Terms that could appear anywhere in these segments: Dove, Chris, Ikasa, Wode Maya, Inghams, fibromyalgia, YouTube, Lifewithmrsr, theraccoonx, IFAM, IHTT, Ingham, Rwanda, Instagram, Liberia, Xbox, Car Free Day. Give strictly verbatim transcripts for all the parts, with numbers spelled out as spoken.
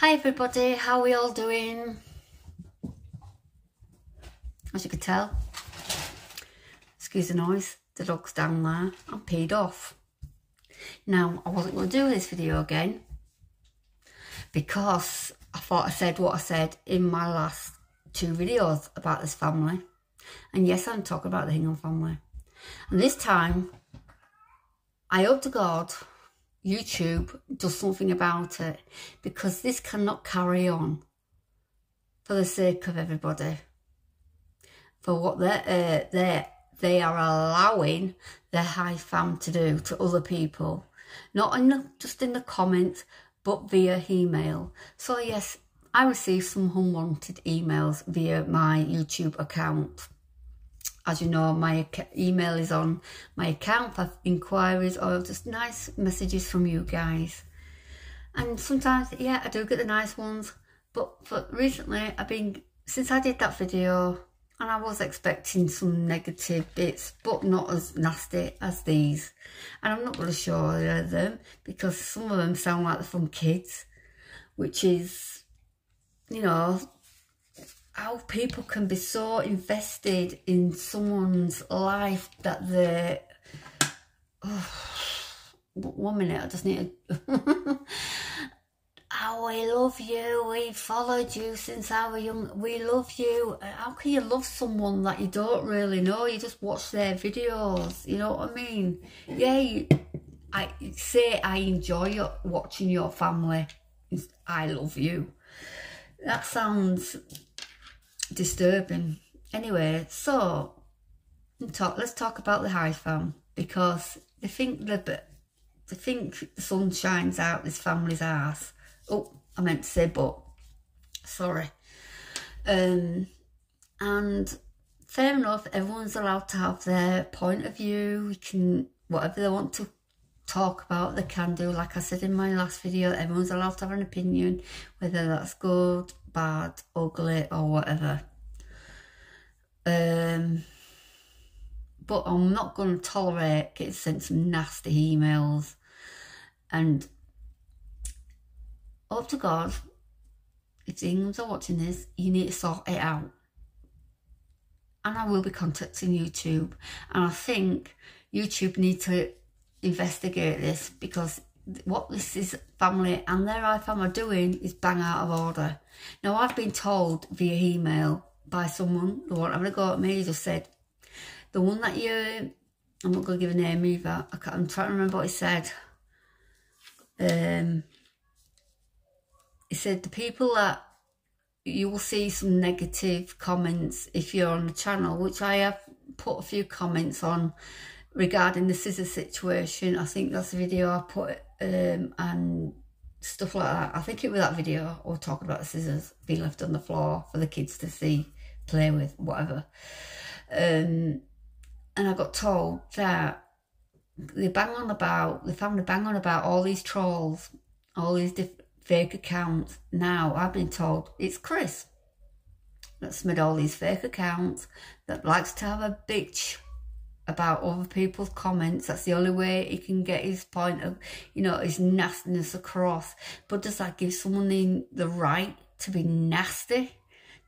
Hi everybody, how are we all doing? As you can tell, excuse the noise, the dog's down there, I'm peed off. Now, I wasn't going to do this video again because I thought I said what I said in my last two videos about this family. And yes, I'm talking about the Ingham family. And this time, I hope to God YouTube does something about it, because this cannot carry on for the sake of everybody, for what they uh, they they are allowing their I F A M to do to other people, not in the, just in the comments, but via email. So yes, I received some unwanted emails via my YouTube account. As you know, my email is on my account for inquiries or just nice messages from you guys. And sometimes, yeah, I do get the nice ones. But for recently, I've been, since I did that video, and I was expecting some negative bits, but not as nasty as these. And I'm not really sure they're them, because some of them sound like they're from kids, which is, you know, how people can be so invested in someone's life that they... Oh, one minute, I just need to... Oh, we love you, we followed you since I was young, we love you. How can you love someone that you don't really know? You just watch their videos, you know what I mean? Yeah, you, I say I enjoy your, watching your family. I love you. That sounds... disturbing. Anyway, so talk, let's talk about the I F A M, because they think the they think the sun shines out this family's ass. Oh, I meant to say but, sorry. Um, and fair enough, everyone's allowed to have their point of view. We can whatever they want to talk about, they can do. Like I said in my last video, everyone's allowed to have an opinion, whether that's good, bad, ugly or whatever. Um, but I'm not going to tolerate getting sent some nasty emails, and hope to God, if the Inghams are watching this, you need to sort it out. And I will be contacting YouTube, and I think YouTube need to investigate this, because what this is family and their I F A M are doing is bang out of order. Now, I've been told via email by someone, the one having a go at me, just said, the one that you, I'm not going to give a name either, I can't, I'm trying to remember what he said. Um, he said, the people that you will see some negative comments if you're on the channel, which I have put a few comments on regarding the scissor situation. I think that's the video I put, um, and stuff like that. I think it was that video, or talking about the scissors being left on the floor for the kids to see, play with, whatever. Um, and I got told that they bang on about, the family bang on about all these trolls, all these diff fake accounts. Now, I've been told it's Chris that's made all these fake accounts that likes to have a bitch about other people's comments. That's the only way he can get his point of, you know, his nastiness across. But does that give someone the, the right to be nasty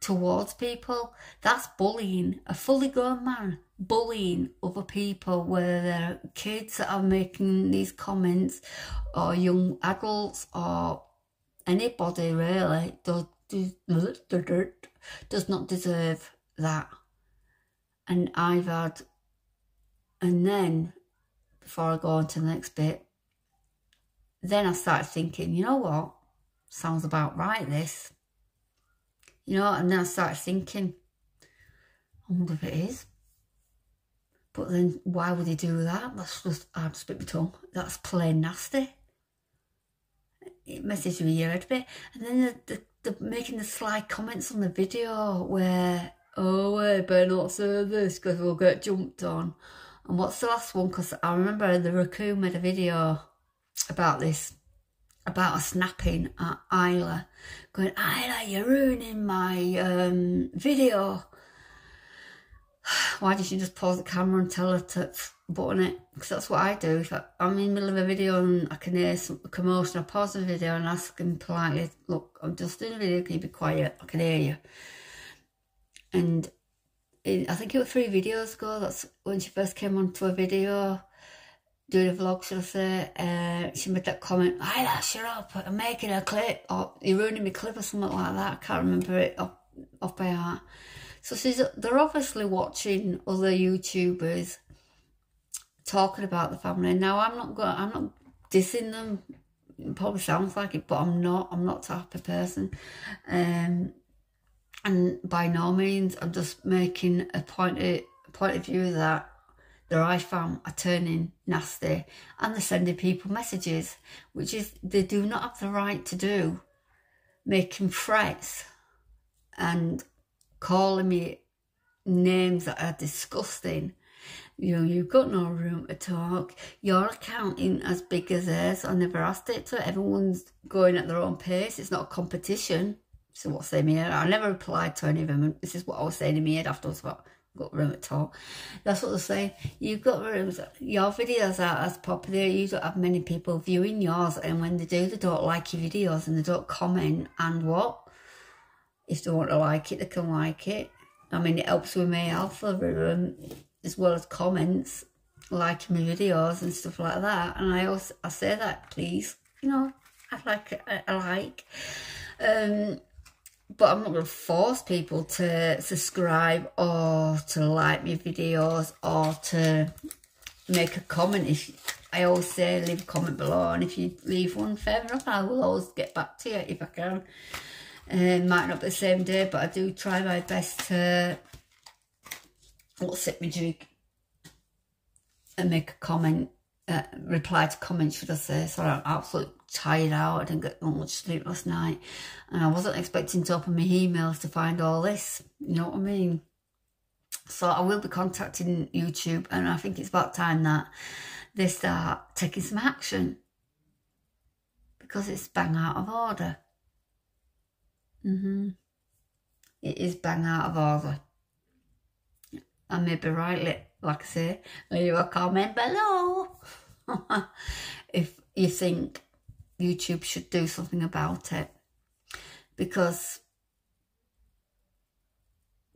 towards people? That's bullying. A fully grown man bullying other people, whether they're kids that are making these comments or young adults or anybody really, does, does, does not deserve that. And I've had... And then, before I go on to the next bit, then I started thinking, you know what? Sounds about right, this. You know, and then I started thinking, I wonder if it is. But then, why would he do that? That's just, I'd spit my tongue. That's plain nasty. It messes with your head a bit. And then they're, they're making the sly comments on the video where, oh, I better not say this because we'll get jumped on. And what's the last one? Because I remember the raccoon made a video about this, about a snapping at Isla, going, Isla, you're ruining my um, video. why didn't you just pause the camera and tell her to button it? Because that's what I do. If I, I'm in the middle of a video and I can hear some commotion, I pause the video and ask him politely, look, I'm just doing a video, can you be quiet? I can hear you. And in, I think it was three videos ago, that's when she first came onto a video, doing a vlog, should I say, uh, she made that comment, Ida, shut up, I'm making a clip, or you're ruining my clip or something like that, I can't remember it off, off by heart. So she's, they're obviously watching other YouTubers talking about the family. Now I'm not going, I'm not dissing them, it probably sounds like it, but I'm not, I'm not that type of person. Um, and by no means, I'm just making a point of, point of view that their I FAM are turning nasty and they're sending people messages, which is, they do not have the right to do, making threats and calling me names that are disgusting. You know, you've got no room to talk. Your account isn't as big as theirs. I never asked it to. Everyone's going at their own pace. It's not a competition. So what's in my head? I never replied to any of them. And this is what I was saying in my head afterwards about got room at all. That's what they're saying. You've got rooms. Your videos are as popular. You don't have many people viewing yours. And when they do, they don't like your videos and they don't comment. And what? If they want to like it, they can like it. I mean, it helps with my algorithm, as well as comments, liking my videos and stuff like that. And I also I say that, please, you know, I like I like. Um, but I'm not going to force people to subscribe or to like my videos or to make a comment. If I always say, leave a comment below, and if you leave one, fair enough, I will always get back to you if I can. It um, might not be the same day, but I do try my best to what's it, my jig, and make a comment, uh, reply to comments, should I say. Sorry, I'm absolutely tired out. I didn't get much sleep last night. And I wasn't expecting to open my emails to find all this. You know what I mean? So I will be contacting YouTube, and I think it's about time that they start taking some action, because it's bang out of order. Mm-hmm. It is bang out of order. I may be right, like I say, leave a comment below if you think YouTube should do something about it, because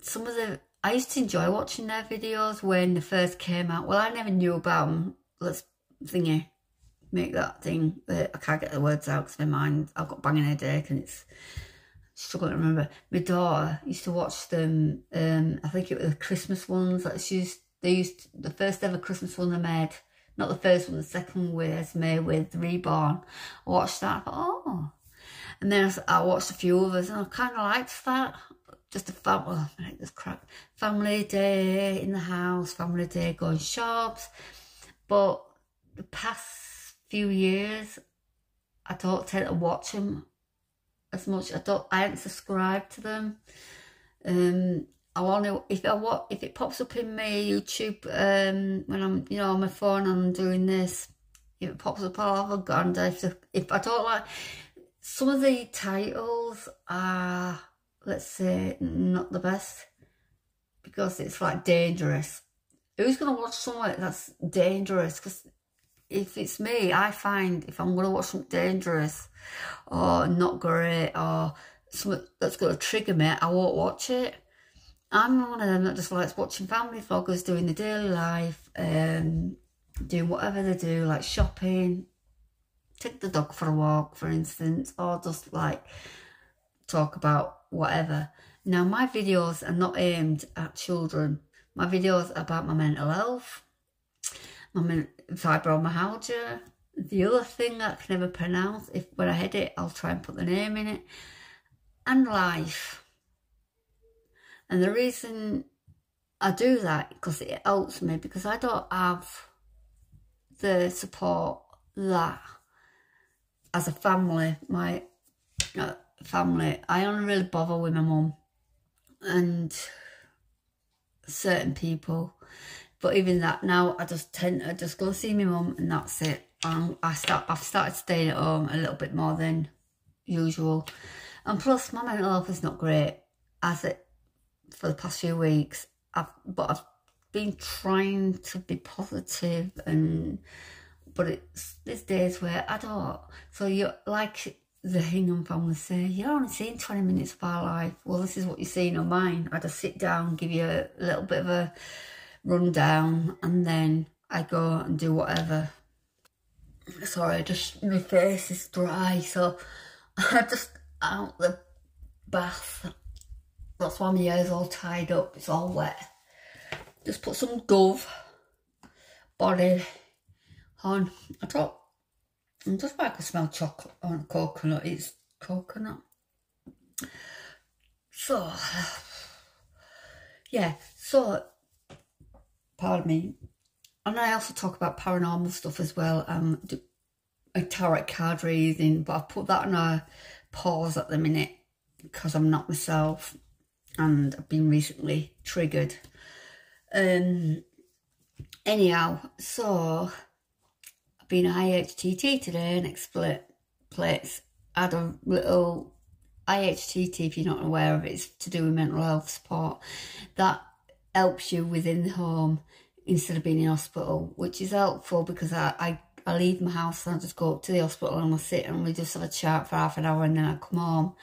some of the, I used to enjoy watching their videos when they first came out. Well, I never knew about them. Let's thingy, make that thing, I can't get the words out because my mind, I've got banging headache and it's struggling to remember. My daughter used to watch them. Um, I think it was the Christmas ones that she used. They used the first ever Christmas one they made. Not the first one, the second was made with Reborn. I watched that. I thought, oh, and then I, I watched a few others, and I kind of liked that. Just a fam oh, I like this crap. Family day in the house, family day going shops. But the past few years, I don't tend to watch them as much. I don't, I haven't subscribed to them. Um, I only, if I what if it pops up in my YouTube, um, when I'm, you know, on my phone and I'm doing this, if it pops up, I'll have a gander. If, if I don't like, some of the titles are, let's say, not the best, because it's like dangerous. Who's gonna watch something that's dangerous? Because if it's me, I find if I'm going to watch something dangerous or not great or something that's going to trigger me, I won't watch it. I'm one of them that just likes watching family vloggers doing the daily life, um, doing whatever they do, like shopping, take the dog for a walk, for instance, or just like talk about whatever. Now, my videos are not aimed at children. My videos are about my mental health, my men fibromyalgia, the other thing that I can never pronounce. If when I hit it, I'll try and put the name in it, and life. And the reason I do that, because it helps me, because I don't have the support that, as a family, my uh, family, I only really bother with my mum and certain people. But even that, now I just tend to just go see my mum and that's it. Um, I start, I've started staying at home a little bit more than usual. And plus, my mental health is not great, as it for the past few weeks. I've, but I've been trying to be positive, and but it's these days where I don't. So you're like the Hingham family say, you're only seeing twenty minutes of our life. Well, this is what you're seeing on mine. I just sit down, give you a little bit of a rundown, and then I go and do whatever. Sorry, just my face is dry, so I just out the bath. That's why my hair's all tied up, it's all wet. Just put some Dove body on. I don't, I'm just like I can smell chocolate on coconut. It's coconut. So, yeah, so, pardon me. And I also talk about paranormal stuff as well. Um, do, a tarot card reading, but I put that on a pause at the minute because I'm not myself and I've been recently triggered. Um, anyhow, so I've been I H T T today, next split plates. I had a little I H T T, if you're not aware of it, it's to do with mental health support. That helps you within the home instead of being in hospital, which is helpful because I, I, I leave my house and I just go up to the hospital and I sit and we just have a chat for half an hour and then I come home.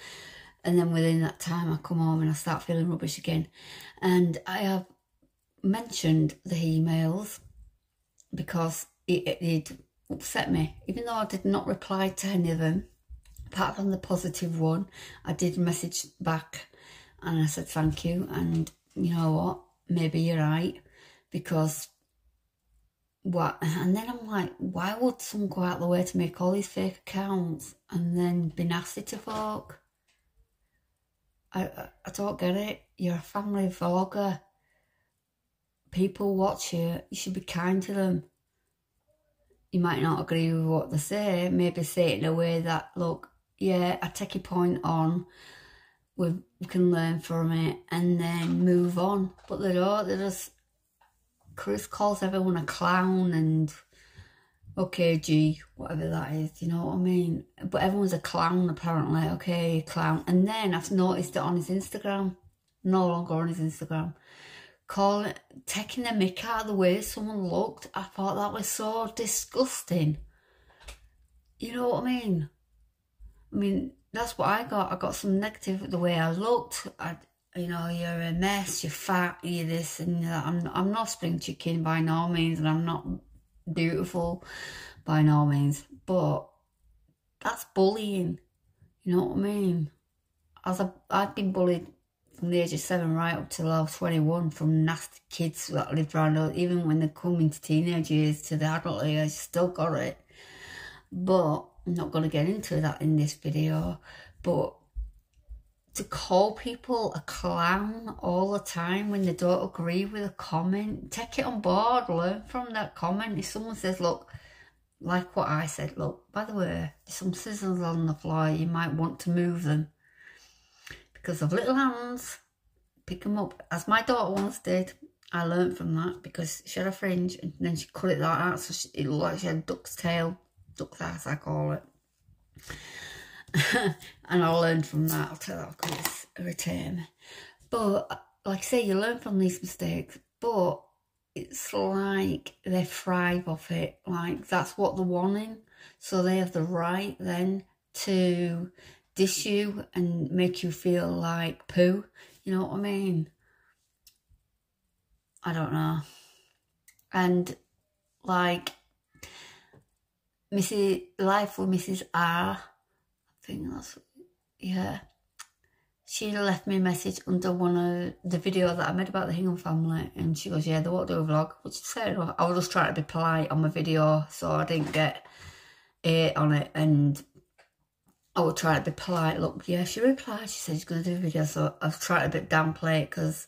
And then within that time I come home and I start feeling rubbish again. And I have mentioned the emails because it, it, it upset me. Even though I did not reply to any of them, apart from the positive one, I did message back and I said thank you and you know what, maybe you're right, because what? And then I'm like, why would someone go out of the way to make all these fake accounts and then be nasty to folk? I, I, I don't get it. You're a family vlogger. People watch you. You should be kind to them. You might not agree with what they say. Maybe say it in a way that, look, yeah, I take your point on. We can learn from it and then move on. But they don't. They just... Chris calls everyone a clown and okay, gee, whatever that is, you know what I mean? But everyone's a clown apparently, okay, clown. And then I've noticed it on his Instagram, no longer on his Instagram, calling, taking the mick out of the way someone looked. I thought that was so disgusting. You know what I mean? I mean, that's what I got. I got some negative at the way I looked. I, you know, you're a mess, you're fat, you're this and that. I'm, I'm not spring chicken by no means, and I'm not beautiful by no means, but that's bullying, you know what I mean? As I, I've been bullied from the age of seven right up till I was twenty-one from nasty kids that lived around us, even when they come into teenage years to the adult years, I still got it. But I'm not going to get into that in this video, but to call people a clown all the time when they don't agree with a comment, take it on board, learn from that comment. If someone says, look, like what I said, look, by the way, there's some scissors on the floor, you might want to move them because of little hands, pick them up. As my daughter once did, I learned from that because she had a fringe and then she cut it like that, so she, it looked like she had a duck's tail, duck's ass I call it. And I learned from that. I'll tell that because it's irritating me. But like I say, you learn from these mistakes, but it's like they thrive off it. Like that's what they're wanting. So they have the right then to dish you and make you feel like poo. You know what I mean? I don't know. And like Missus Life with Missus R, that's, yeah, she left me a message under one of the videos that I made about the Hingham family, and she goes, yeah, they won't do a vlog, which is fair enough. I was just trying to be polite on my video so I didn't get hate on it, and I would try to be polite. Look, yeah, she replied, she said she's going to do a video, so I was trying to downplay it because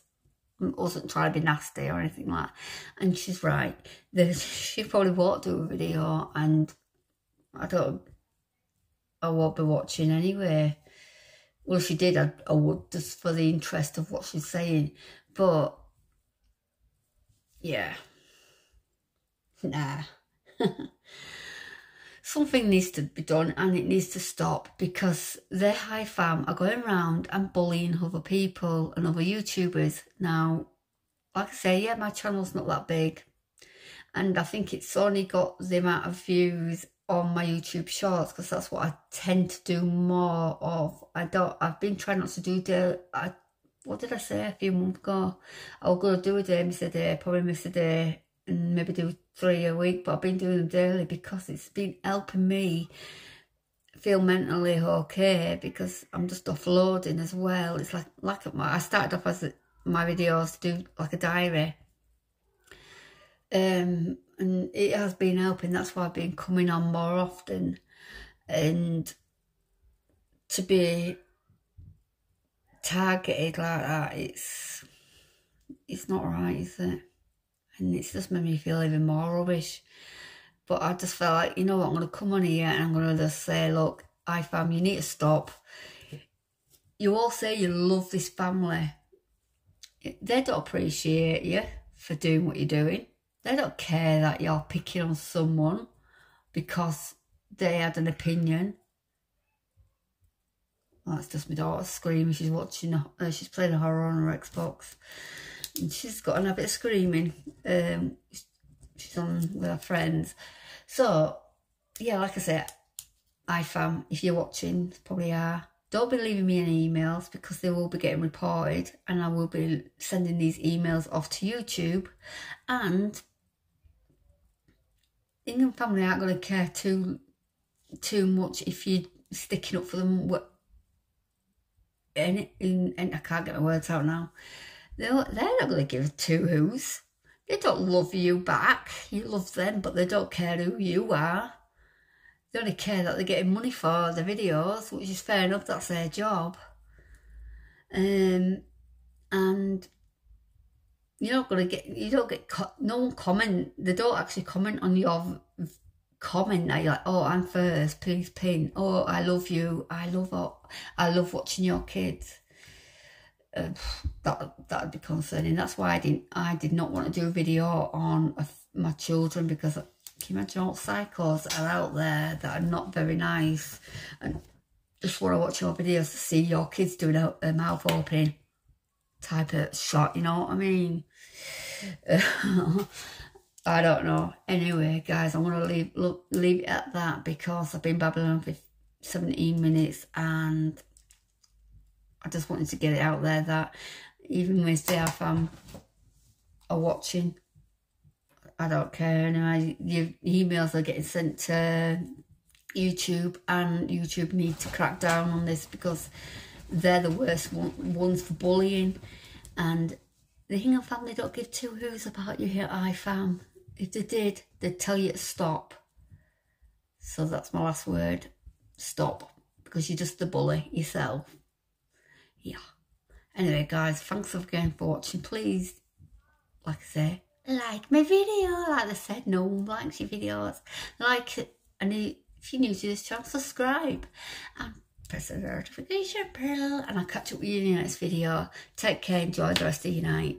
I wasn't trying to be nasty or anything like that. And she's right, she probably won't do a video, and I don't I won't be watching anyway. Well, if she did, I, I would, just for the interest of what she's saying. But, yeah. Nah. Something needs to be done and it needs to stop because the I FAM are going around and bullying other people and other YouTubers. Now, like I say, yeah, my channel's not that big, and I think it's only got the amount of views on my YouTube shorts, because that's what I tend to do more of. I don't, I've been trying not to do daily, I, what did I say a few months ago? I was going to do a day, miss a day, probably miss a day, and maybe do three a week, but I've been doing them daily because it's been helping me feel mentally okay, because I'm just offloading as well. It's like, like my, I started off as a, my videos to do like a diary, um and it has been helping. That's why I've been coming on more often, and to be targeted like that, it's it's not right, is it? And it's just made me feel even more rubbish. But I just felt like, you know what, I'm going to come on here and I'm going to just say, look, I FAM, you need to stop. You all say you love this family. They don't appreciate you for doing what you're doing. They don't care that you're picking on someone because they had an opinion. Well, that's just my daughter screaming. She's watching, uh, she's playing a horror on her Xbox. And she's got an habit of screaming. Um, she's on with her friends. So, yeah, like I said, I FAM, if you're watching, probably are. Don't be leaving me any emails, because they will be getting reported, and I will be sending these emails off to YouTube, and Ingham family aren't going to care too too much if you're sticking up for them. And, and, and I can't get my words out now. They're, they're not going to give two who's. They don't love you back. You love them, but they don't care who you are. They only care that they're getting money for the videos, which is fair enough, that's their job. Um, and you're not going to get, you don't get, no one comment, they don't actually comment on your comment that you're like, oh, I'm first, please pin, oh, I love you, I love I love watching your kids. Uh, that, that would be concerning. That's why I didn't, I did not want to do a video on a, my children, because can you imagine all psychos that are out there that are not very nice and just want to watch your videos to see your kids doing a, a mouth opening type of shot, you know what I mean? I don't know. Anyway, guys, I'm going to leave, look, leave it at that, because I've been babbling on for seventeen minutes, and I just wanted to get it out there that even with the I FAM are watching, I don't care anyway. Your emails are getting sent to YouTube, and YouTube need to crack down on this, because they're the worst one, ones for bullying. And the Ingham family don't give two who's about you here at I FAM. If they did, they'd tell you to stop. So that's my last word. Stop. Because you're just the bully yourself. Yeah. Anyway, guys, thanks again for watching. Please, like I say, like my video, like I said, no one likes your videos. Like it, and if you're new to this channel, subscribe and press the notification bell, and I'll catch up with you in the next video. Take care, enjoy the rest of your night.